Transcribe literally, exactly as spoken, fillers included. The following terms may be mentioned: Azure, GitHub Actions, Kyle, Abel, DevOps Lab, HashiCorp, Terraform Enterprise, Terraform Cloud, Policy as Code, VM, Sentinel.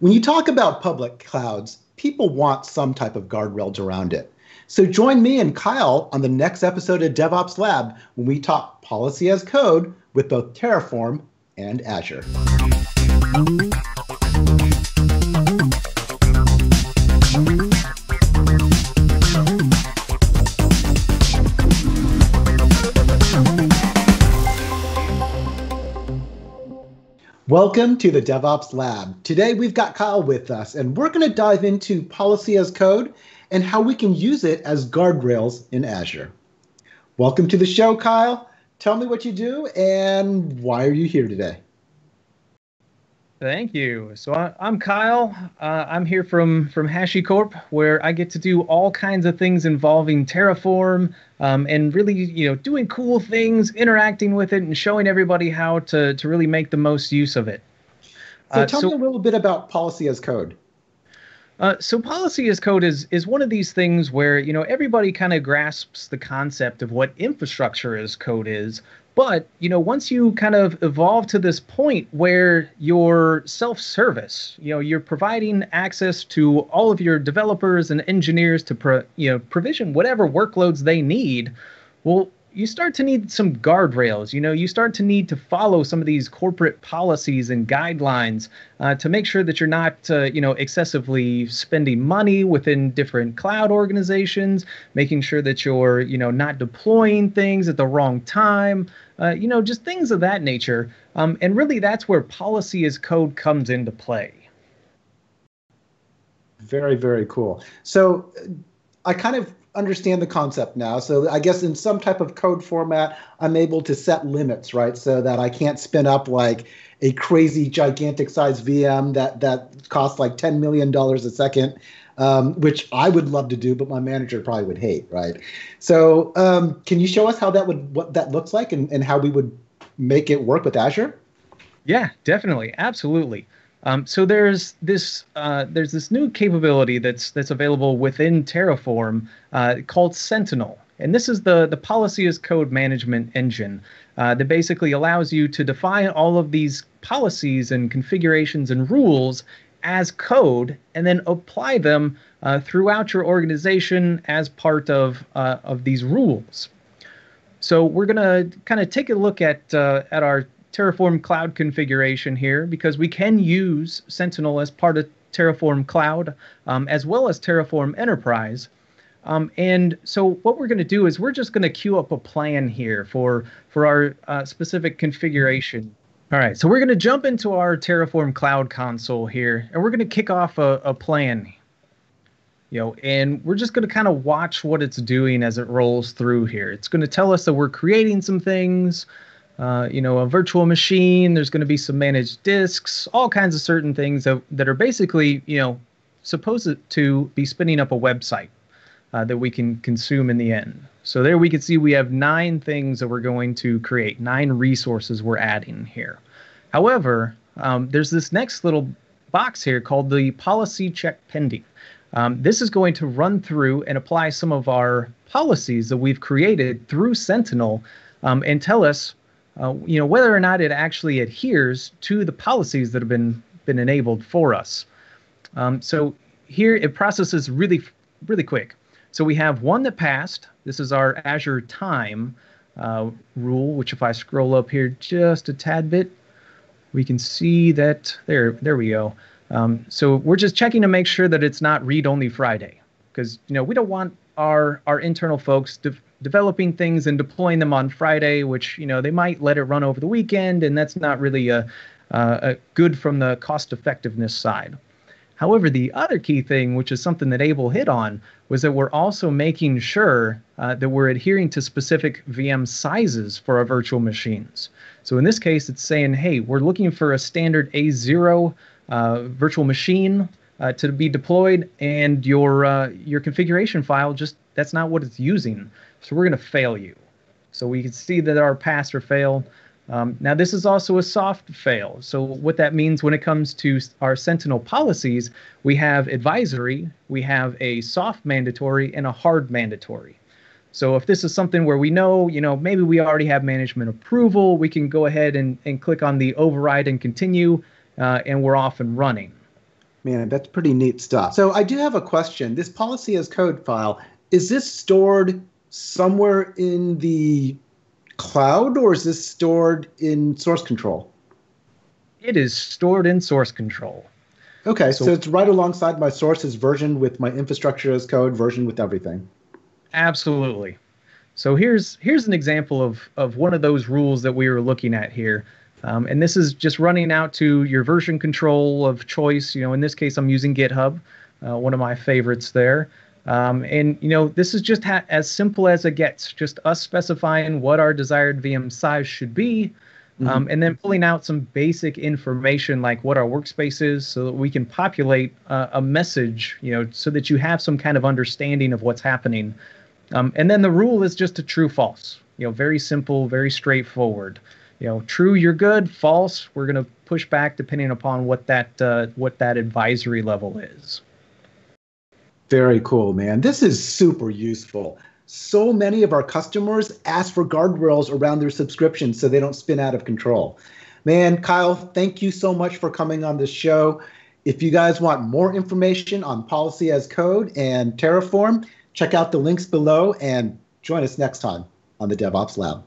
When you talk about public clouds, people want some type of guardrails around it. So join me and Kyle on the next episode of DevOps Lab when we talk policy as code with both Terraform and Azure. Welcome to the DevOps Lab. Today we've got Kyle with us, and we're going to dive into policy as code and how we can use it as guardrails in Azure. Welcome to the show, Kyle. Tell me what you do and why are you here today? Thank you. So I, I'm Kyle. Uh, I'm here from, from HashiCorp, where I get to do all kinds of things involving Terraform um, and really, you know, doing cool things, interacting with it, and showing everybody how to, to really make the most use of it. So uh, tell so, me a little bit about policy as code. Uh, so policy as code is is one of these things where, you know, everybody kind of grasps the concept of what infrastructure as code is. But, you know, once you kind of evolve to this point where you're self-service, you know, you're providing access to all of your developers and engineers to, pro, you know, provision whatever workloads they need. Well, you start to need some guardrails. You know, you start to need to follow some of these corporate policies and guidelines uh, to make sure that you're not, uh, you know, excessively spending money within different cloud organizations, making sure that you're, you know, not deploying things at the wrong time, uh, you know, just things of that nature. Um, and really, that's where policy as code comes into play. Very, very cool. So I kind of understand the concept now. So I guess in some type of code format, I'm able to set limits, right? So that I can't spin up like a crazy gigantic size V M that, that costs like ten million dollars a second, um, which I would love to do, but my manager probably would hate, right? So um, can you show us how that would, what that looks like and, and how we would make it work with Azure? Yeah, definitely. Absolutely. Um, so there's this uh, there's this new capability that's that's available within Terraform uh, called Sentinel, and this is the the policy as code management engine uh, that basically allows you to define all of these policies and configurations and rules as code, and then apply them uh, throughout your organization as part of uh, of these rules. So we're gonna kind of take a look at uh, at our Terraform Cloud configuration here, because we can use Sentinel as part of Terraform Cloud um, as well as Terraform Enterprise. Um, and so what we're going to do is we're just going to queue up a plan here for, for our uh, specific configuration. All right, so we're going to jump into our Terraform Cloud console here, and we're going to kick off a, a plan. You know, and we're just going to kind of watch what it's doing as it rolls through here. It's going to tell us that we're creating some things. Uh, you know, a virtual machine, there's going to be some managed disks, all kinds of certain things that, that are basically, you know, supposed to be spinning up a website uh, that we can consume in the end. So there we can see we have nine things that we're going to create, nine resources we're adding here. However, um, there's this next little box here called the policy check pending. Um, this is going to run through and apply some of our policies that we've created through Sentinel um, and tell us Uh, you know, whether or not it actually adheres to the policies that have been been enabled for us. Um, so here it processes really, really quick. So we have one that passed. This is our Azure time uh, rule, which if I scroll up here just a tad bit, we can see that there, there we go. Um, so we're just checking to make sure that it's not read-only Friday, because, you know, we don't want our, our internal folks to developing things and deploying them on Friday, which, you know, they might let it run over the weekend, and that's not really a, a good from the cost effectiveness side. However, the other key thing, which is something that Abel hit on, was that we're also making sure uh, that we're adhering to specific V M sizes for our virtual machines. So in this case, it's saying, hey, we're looking for a standard A zero uh, virtual machine uh, to be deployed, and your uh, your configuration file, just that's not what it's using. So we're going to fail you. So we can see that our pass or fail. Um, now, this is also a soft fail. So what that means when it comes to our Sentinel policies, we have advisory, we have a soft mandatory, and a hard mandatory. So if this is something where we know, you know, maybe we already have management approval, we can go ahead and, and click on the override and continue, uh, and we're off and running. Man, that's pretty neat stuff. So I do have a question. This policy as code file, is this stored somewhere in the cloud, or is this stored in source control? It is stored in source control. Okay, so, so it's right alongside my sources version with my infrastructure as code version with everything. Absolutely. So here's here's an example of, of one of those rules that we were looking at here. Um, and this is just running out to your version control of choice. You know, in this case, I'm using GitHub, uh, one of my favorites there. Um, and, you know, this is just ha as simple as it gets, just us specifying what our desired V M size should be, um, mm-hmm. and then pulling out some basic information like what our workspace is so that we can populate uh, a message, you know, so that you have some kind of understanding of what's happening. Um, and then the rule is just a true false, you know, very simple, very straightforward. You know, true, you're good. False, we're going to push back depending upon what that uh, what that advisory level is. Very cool, man. This is super useful. So many of our customers ask for guardrails around their subscriptions so they don't spin out of control. Man, Kyle, thank you so much for coming on this show. If you guys want more information on Policy as Code and Terraform, check out the links below and join us next time on the DevOps Lab.